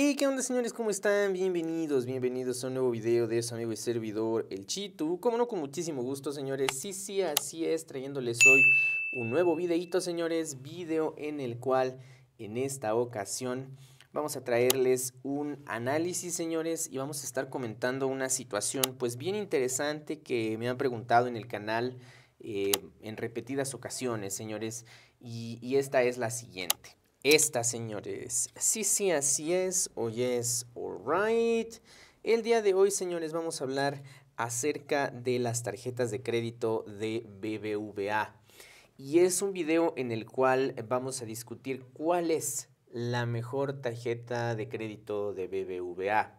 Hey, ¿qué onda, señores? ¿Cómo están? Bienvenidos, bienvenidos a un nuevo video de su amigo y servidor, El Chitu. Como no, con muchísimo gusto, señores. Sí, así es, trayéndoles hoy un nuevo videito, señores. Video en el cual, en esta ocasión, vamos a traerles un análisis, señores, y vamos a estar comentando una situación, pues, bien interesante que me han preguntado en el canal en repetidas ocasiones, señores. Y esta es la siguiente. Esta, señores, sí, así es, hoy es alright. El día de hoy, señores, vamos a hablar acerca de las tarjetas de crédito de BBVA. Y es un video en el cual vamos a discutir cuál es la mejor tarjeta de crédito de BBVA.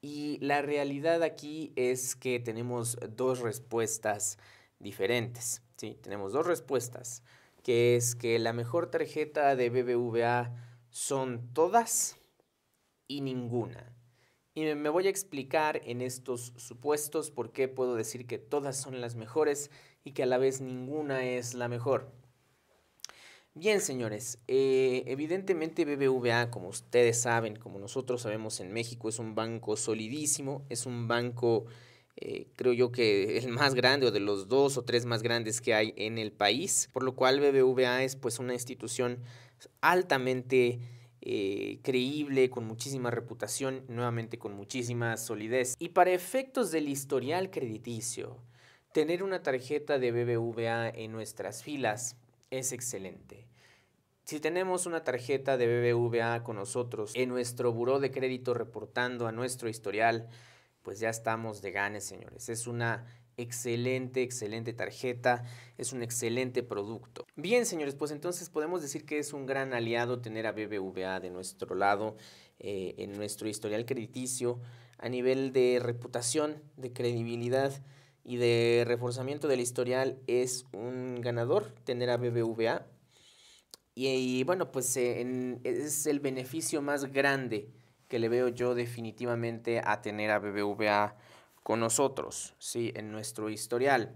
Y la realidad aquí es que tenemos dos respuestas diferentes, ¿sí? Tenemos dos respuestas. Que es que la mejor tarjeta de BBVA son todas y ninguna. Y me voy a explicar en estos supuestos por qué puedo decir que todas son las mejores y que a la vez ninguna es la mejor. Bien, señores, evidentemente BBVA, como ustedes saben, como nosotros sabemos en México, es un banco solidísimo, es un banco, creo yo que el más grande o de los dos o tres más grandes que hay en el país, por lo cual BBVA es, pues, una institución altamente creíble, con muchísima reputación, nuevamente con muchísima solidez. Y para efectos del historial crediticio, tener una tarjeta de BBVA en nuestras filas es excelente. Si tenemos una tarjeta de BBVA con nosotros en nuestro buró de crédito reportando a nuestro historial, pues ya estamos de ganes, señores. Es una excelente tarjeta, es un excelente producto. Bien, señores, pues entonces podemos decir que es un gran aliado tener a BBVA de nuestro lado, en nuestro historial crediticio, a nivel de reputación, de credibilidad y de reforzamiento del historial. Es un ganador tener a BBVA y bueno, pues es el beneficio más grande que le veo yo definitivamente a tener a BBVA con nosotros, ¿sí? En nuestro historial.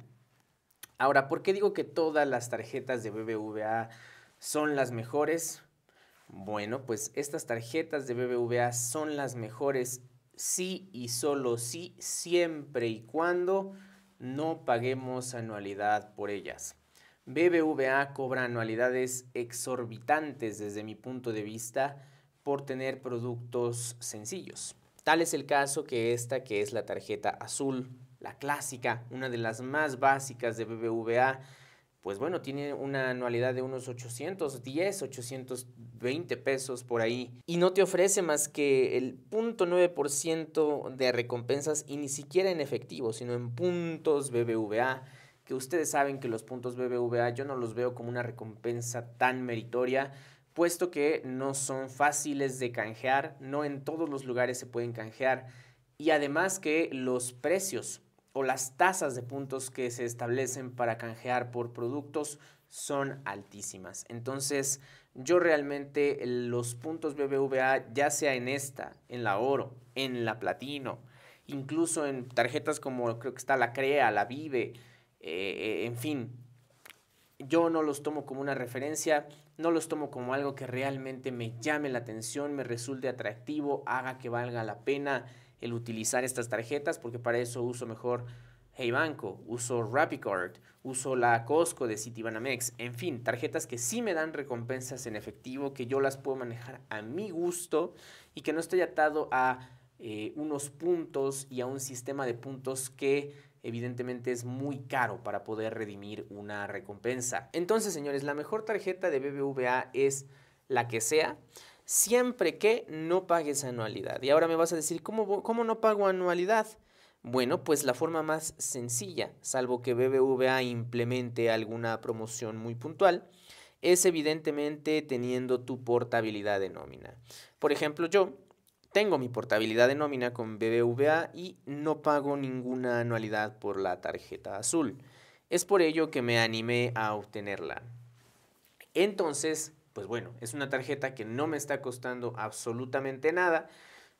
Ahora, ¿por qué digo que todas las tarjetas de BBVA son las mejores? Bueno, pues estas tarjetas de BBVA son las mejores sí y solo sí, siempre y cuando no paguemos anualidad por ellas. BBVA cobra anualidades exorbitantes desde mi punto de vista, por tener productos sencillos. Tal es el caso que esta, que es la tarjeta azul, la clásica, una de las más básicas de BBVA, pues bueno, tiene una anualidad de unos 810, 820 pesos por ahí. Y no te ofrece más que el 0.9% de recompensas, y ni siquiera en efectivo, sino en puntos BBVA, que ustedes saben que los puntos BBVA yo no los veo como una recompensa tan meritoria, puesto que no son fáciles de canjear, no en todos los lugares se pueden canjear, y además que los precios o las tasas de puntos que se establecen para canjear por productos son altísimas. Entonces, yo realmente los puntos BBVA, ya sea en esta, en la oro, en la platino, incluso en tarjetas como creo que está la CREA, la Vive, en fin, yo no los tomo como una referencia, no los tomo como algo que realmente me llame la atención, me resulte atractivo, haga que valga la pena el utilizar estas tarjetas, porque para eso uso mejor Hey Banco, uso RappiCard, uso la Costco de Citibanamex, en fin, tarjetas que sí me dan recompensas en efectivo, que yo las puedo manejar a mi gusto y que no estoy atado a unos puntos y a un sistema de puntos que evidentemente es muy caro para poder redimir una recompensa. Entonces, señores, la mejor tarjeta de BBVA es la que sea, siempre que no pagues anualidad. Y ahora me vas a decir, ¿cómo no pago anualidad? Bueno, pues la forma más sencilla, salvo que BBVA implemente alguna promoción muy puntual, es evidentemente teniendo tu portabilidad de nómina. Por ejemplo, yo tengo mi portabilidad de nómina con BBVA y no pago ninguna anualidad por la tarjeta azul. Es por ello que me animé a obtenerla. Entonces, pues bueno, es una tarjeta que no me está costando absolutamente nada.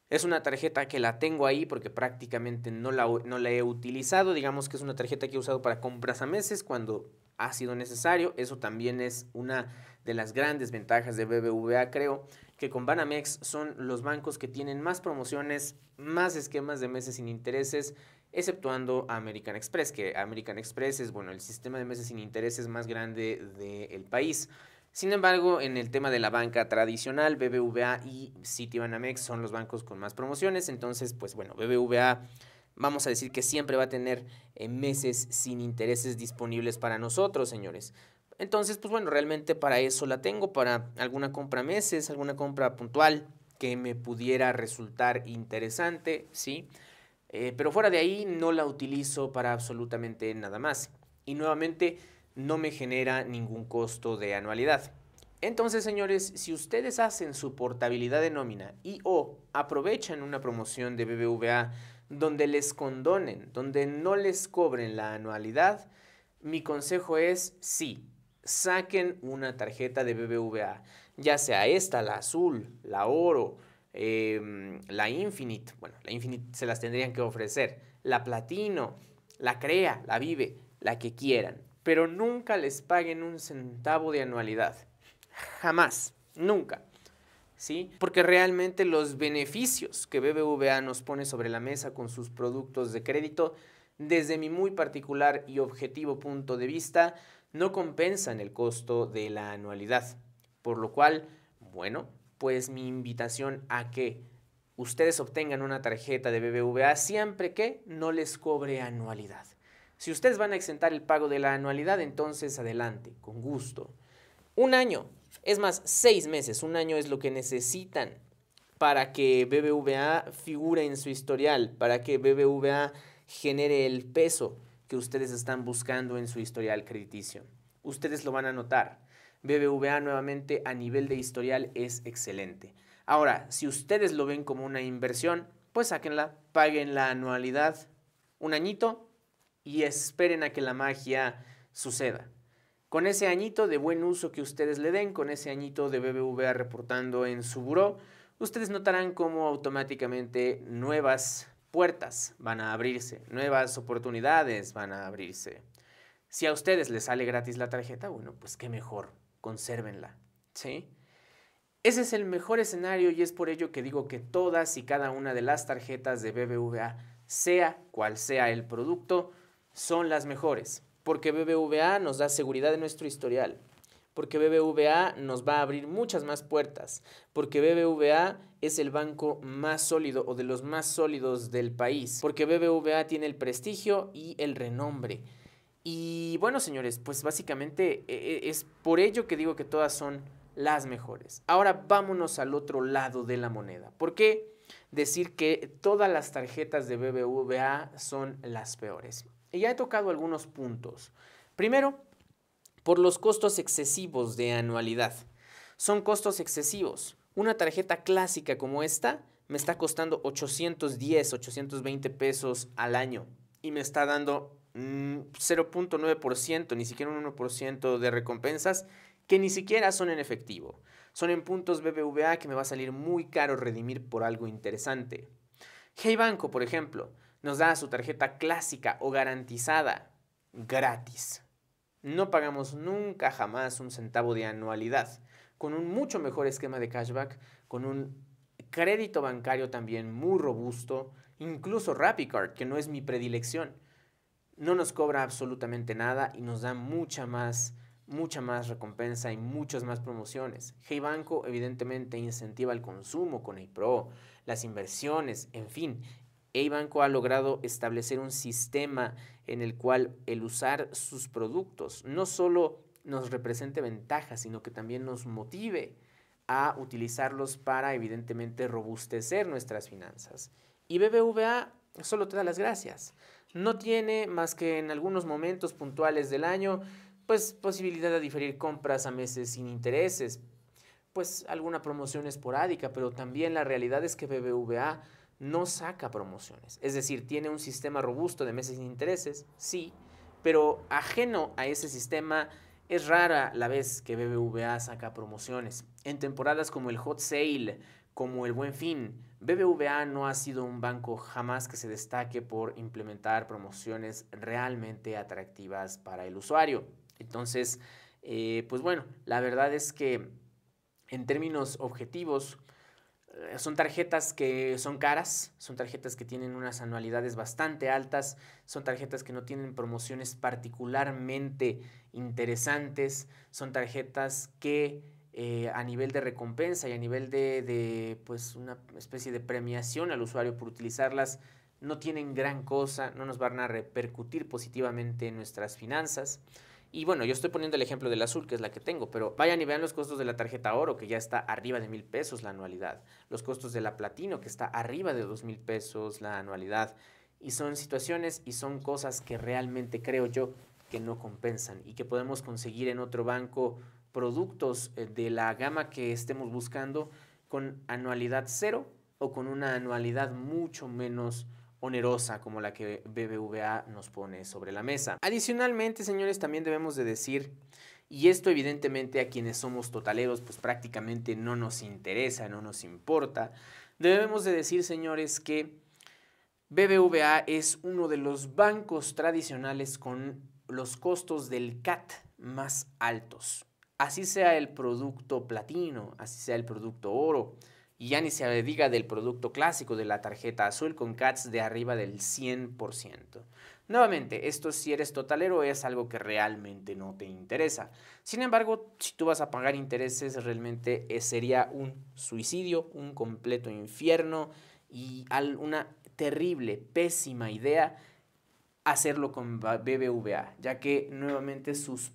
Es una tarjeta que la tengo ahí porque prácticamente no la he utilizado. Digamos que es una tarjeta que he usado para compras a meses cuando ha sido necesario. Eso también es una de las grandes ventajas de BBVA, creo, que con Banamex son los bancos que tienen más promociones, más esquemas de meses sin intereses, exceptuando a American Express, que American Express es, bueno, el sistema de meses sin intereses más grande del país. Sin embargo, en el tema de la banca tradicional, BBVA y Citibanamex son los bancos con más promociones. Entonces, pues bueno, BBVA vamos a decir que siempre va a tener meses sin intereses disponibles para nosotros, señores. Entonces, pues bueno, realmente para eso la tengo, para alguna compra meses, alguna compra puntual que me pudiera resultar interesante, ¿sí? Pero fuera de ahí no la utilizo para absolutamente nada más. Y nuevamente no me genera ningún costo de anualidad. Entonces, señores, si ustedes hacen su portabilidad de nómina y o aprovechan una promoción de BBVA donde les condonen, donde no les cobren la anualidad, mi consejo es sí, saquen una tarjeta de BBVA, ya sea esta, la azul, la oro, la Infinite, bueno, la Infinite se las tendrían que ofrecer, la Platino, la Crea, la Vive, la que quieran, pero nunca les paguen un centavo de anualidad, jamás, nunca, ¿sí? Porque realmente los beneficios que BBVA nos pone sobre la mesa con sus productos de crédito, desde mi muy particular y objetivo punto de vista, no compensan el costo de la anualidad, por lo cual, bueno, pues mi invitación a que ustedes obtengan una tarjeta de BBVA siempre que no les cobre anualidad. Si ustedes van a exentar el pago de la anualidad, entonces adelante, con gusto. Un año, es más, 6 meses, un año es lo que necesitan para que BBVA figure en su historial, para que BBVA genere el peso que ustedes están buscando en su historial crediticio. Ustedes lo van a notar. BBVA nuevamente a nivel de historial es excelente. Ahora, si ustedes lo ven como una inversión, pues sáquenla, paguen la anualidad un añito y esperen a que la magia suceda. Con ese añito de buen uso que ustedes le den, con ese añito de BBVA reportando en su buró, ustedes notarán cómo automáticamente nuevas puertas van a abrirse, nuevas oportunidades van a abrirse. Si a ustedes les sale gratis la tarjeta, bueno, pues qué mejor. Consérvenla, ¿sí? Ese es el mejor escenario y es por ello que digo que todas y cada una de las tarjetas de BBVA, sea cual sea el producto, son las mejores. Porque BBVA nos da seguridad de nuestro historial. Porque BBVA nos va a abrir muchas más puertas. Porque BBVA es el banco más sólido o de los más sólidos del país. Porque BBVA tiene el prestigio y el renombre. Y bueno, señores, pues básicamente es por ello que digo que todas son las mejores. Ahora vámonos al otro lado de la moneda. ¿Por qué decir que todas las tarjetas de BBVA son las peores? Y ya he tocado algunos puntos. Primero, por los costos excesivos de anualidad. Son costos excesivos. Una tarjeta clásica como esta me está costando 810, 820 pesos al año y me está dando 0.9%, ni siquiera un 1% de recompensas que ni siquiera son en efectivo. Son en puntos BBVA que me va a salir muy caro redimir por algo interesante. Hey Banco, por ejemplo, nos da su tarjeta clásica o garantizada gratis. No pagamos nunca jamás un centavo de anualidad, con un mucho mejor esquema de cashback, con un crédito bancario también muy robusto, incluso RappiCard, que no es mi predilección. No nos cobra absolutamente nada y nos da mucha más recompensa y muchas más promociones. Hey Banco evidentemente incentiva el consumo con Hey Pro, las inversiones, en fin. Hey Banco ha logrado establecer un sistema en el cual el usar sus productos no solo nos represente ventajas, sino que también nos motive a utilizarlos para evidentemente robustecer nuestras finanzas. Y BBVA solo te da las gracias. No tiene más que en algunos momentos puntuales del año, pues posibilidad de diferir compras a meses sin intereses, pues alguna promoción esporádica, pero también la realidad es que BBVA no saca promociones. Es decir, tiene un sistema robusto de meses sin intereses, sí, pero ajeno a ese sistema es rara la vez que BBVA saca promociones. En temporadas como el Hot Sale, como el Buen Fin, BBVA no ha sido un banco jamás que se destaque por implementar promociones realmente atractivas para el usuario. Entonces, pues bueno, la verdad es que en términos objetivos, son tarjetas que son caras, son tarjetas que tienen unas anualidades bastante altas, son tarjetas que no tienen promociones particularmente interesantes, son tarjetas que a nivel de recompensa y a nivel de pues una especie de premiación al usuario por utilizarlas no tienen gran cosa, no nos van a repercutir positivamente en nuestras finanzas. Y bueno, yo estoy poniendo el ejemplo del azul, que es la que tengo, pero vayan y vean los costos de la tarjeta oro, que ya está arriba de $1,000 la anualidad. Los costos de la platino, que está arriba de $2,000 la anualidad. Y son situaciones y son cosas que realmente creo yo que no compensan y que podemos conseguir en otro banco productos de la gama que estemos buscando con anualidad cero o con una anualidad mucho menos onerosa como la que BBVA nos pone sobre la mesa. Adicionalmente, señores, también debemos de decir, y esto evidentemente a quienes somos totaleros pues prácticamente no nos interesa, no nos importa, debemos de decir, señores, que BBVA es uno de los bancos tradicionales con los costos del CAT más altos. Así sea el producto platino, así sea el producto oro, y ya ni se diga del producto clásico de la tarjeta azul con CATs de arriba del 100%. Nuevamente, esto si eres totalero es algo que realmente no te interesa. Sin embargo, si tú vas a pagar intereses, realmente sería un suicidio, un completo infierno y una terrible, pésima idea hacerlo con BBVA, ya que nuevamente sus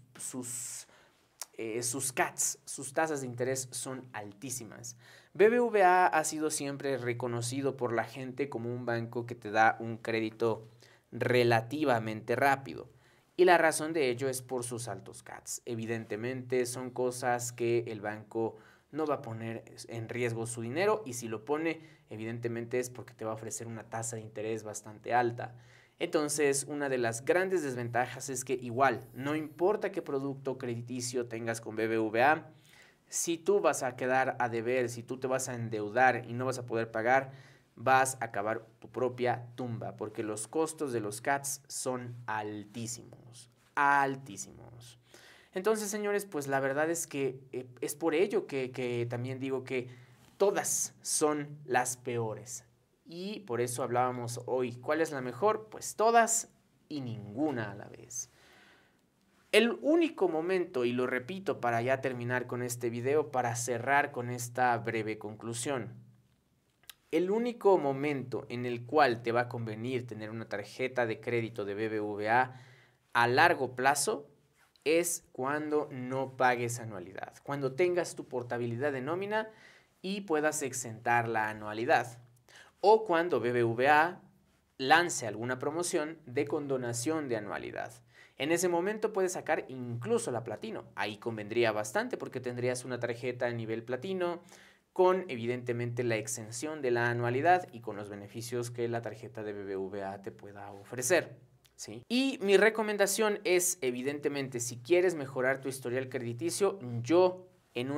CATs, sus tasas de interés son altísimas. BBVA ha sido siempre reconocido por la gente como un banco que te da un crédito relativamente rápido. Y la razón de ello es por sus altos CATs. Evidentemente son cosas que el banco no va a poner en riesgo su dinero, y si lo pone, evidentemente es porque te va a ofrecer una tasa de interés bastante alta. Entonces, una de las grandes desventajas es que igual, no importa qué producto crediticio tengas con BBVA, si tú vas a quedar a deber, si tú te vas a endeudar y no vas a poder pagar, vas a acabar tu propia tumba, porque los costos de los CATs son altísimos, altísimos. Entonces, señores, pues la verdad es que es por ello que también digo que todas son las peores. Y por eso hablábamos hoy, ¿cuál es la mejor? Pues todas y ninguna a la vez. El único momento, y lo repito para ya terminar con este video, para cerrar con esta breve conclusión. El único momento en el cual te va a convenir tener una tarjeta de crédito de BBVA a largo plazo es cuando no pagues anualidad, cuando tengas tu portabilidad de nómina y puedas exentar la anualidad. O cuando BBVA lance alguna promoción de condonación de anualidad. En ese momento puedes sacar incluso la platino. Ahí convendría bastante porque tendrías una tarjeta a nivel platino con evidentemente la exención de la anualidad y con los beneficios que la tarjeta de BBVA te pueda ofrecer, ¿sí? Y mi recomendación es, evidentemente, si quieres mejorar tu historial crediticio, yo en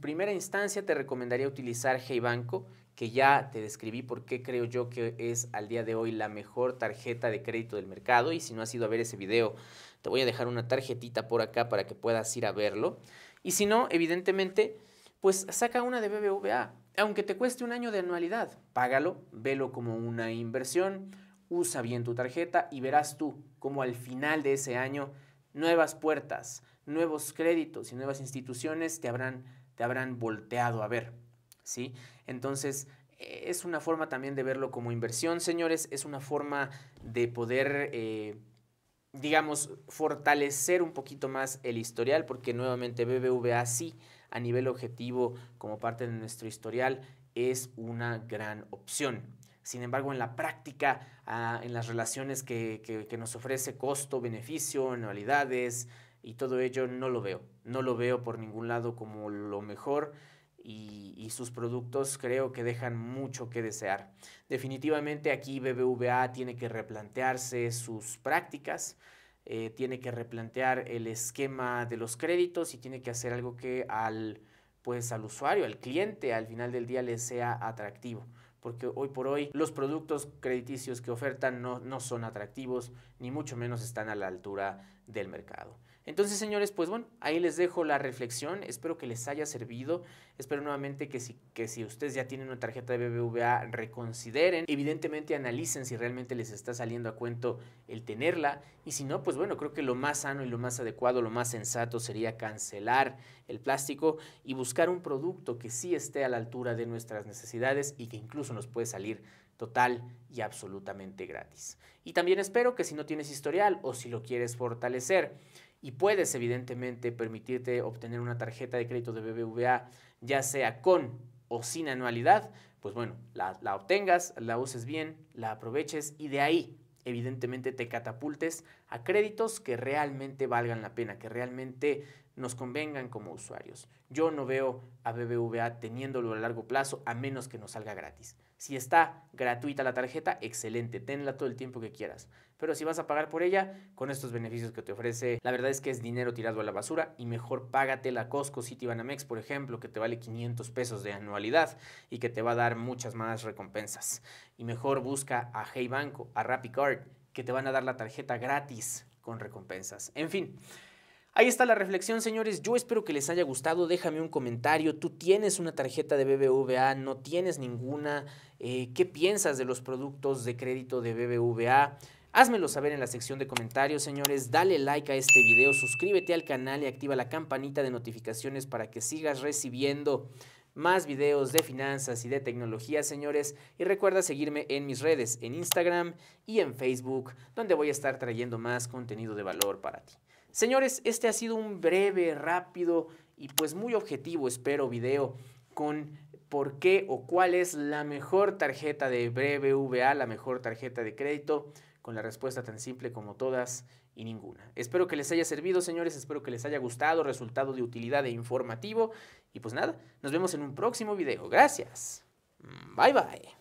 primera instancia te recomendaría utilizar Hey Banco, que ya te describí por qué creo yo que es al día de hoy la mejor tarjeta de crédito del mercado. Y si no has ido a ver ese video, te voy a dejar una tarjetita por acá para que puedas ir a verlo. Y si no, evidentemente, pues saca una de BBVA. Aunque te cueste un año de anualidad, págalo, velo como una inversión, usa bien tu tarjeta y verás tú como al final de ese año nuevas puertas, nuevos créditos y nuevas instituciones te habrán volteado a ver. ¿Sí? Entonces, es una forma también de verlo como inversión, señores, es una forma de poder, digamos, fortalecer un poquito más el historial, porque nuevamente BBVA sí, a nivel objetivo, como parte de nuestro historial, es una gran opción. Sin embargo, en la práctica, en las relaciones que nos ofrece costo, beneficio, anualidades y todo ello, no lo veo por ningún lado como lo mejor. Y sus productos creo que dejan mucho que desear. Definitivamente aquí BBVA tiene que replantearse sus prácticas, tiene que replantear el esquema de los créditos y tiene que hacer algo que al usuario, al cliente, al final del día le sea atractivo. Porque hoy por hoy los productos crediticios que ofertan no son atractivos, ni mucho menos están a la altura del mercado. Entonces, señores, pues bueno, ahí les dejo la reflexión. Espero que les haya servido. Espero nuevamente que si ustedes ya tienen una tarjeta de BBVA, reconsideren. Evidentemente analicen si realmente les está saliendo a cuento el tenerla. Y si no, pues bueno, creo que lo más sano y lo más adecuado, lo más sensato sería cancelar el plástico y buscar un producto que sí esté a la altura de nuestras necesidades y que incluso nos puede salir total y absolutamente gratis. Y también espero que si no tienes historial o si lo quieres fortalecer, y puedes evidentemente permitirte obtener una tarjeta de crédito de BBVA, ya sea con o sin anualidad, pues bueno, la obtengas, la uses bien, la aproveches y de ahí evidentemente te catapultes a créditos que realmente valgan la pena, que realmente nos convengan como usuarios. Yo no veo a BBVA teniéndolo a largo plazo a menos que nos salga gratis. Si está gratuita la tarjeta, excelente, tenla todo el tiempo que quieras. Pero si vas a pagar por ella, con estos beneficios que te ofrece, la verdad es que es dinero tirado a la basura y mejor págate la Costco, Citibanamex, por ejemplo, que te vale 500 pesos de anualidad y que te va a dar muchas más recompensas. Y mejor busca a Hey Banco, a RappiCard, que te van a dar la tarjeta gratis con recompensas. En fin. Ahí está la reflexión, señores. Yo espero que les haya gustado. Déjame un comentario. ¿Tú tienes una tarjeta de BBVA? ¿No tienes ninguna? ¿Qué piensas de los productos de crédito de BBVA? Házmelo saber en la sección de comentarios, señores. Dale like a este video, suscríbete al canal y activa la campanita de notificaciones para que sigas recibiendo más videos de finanzas y de tecnología, señores. Y recuerda seguirme en mis redes, en Instagram y en Facebook, donde voy a estar trayendo más contenido de valor para ti. Señores, este ha sido un breve, rápido y pues muy objetivo, espero, video con por qué o cuál es la mejor tarjeta de BBVA, la mejor tarjeta de crédito, con la respuesta tan simple como todas y ninguna. Espero que les haya servido, señores, espero que les haya gustado, resultado de utilidad e informativo. Y pues nada, nos vemos en un próximo video. Gracias. Bye, bye.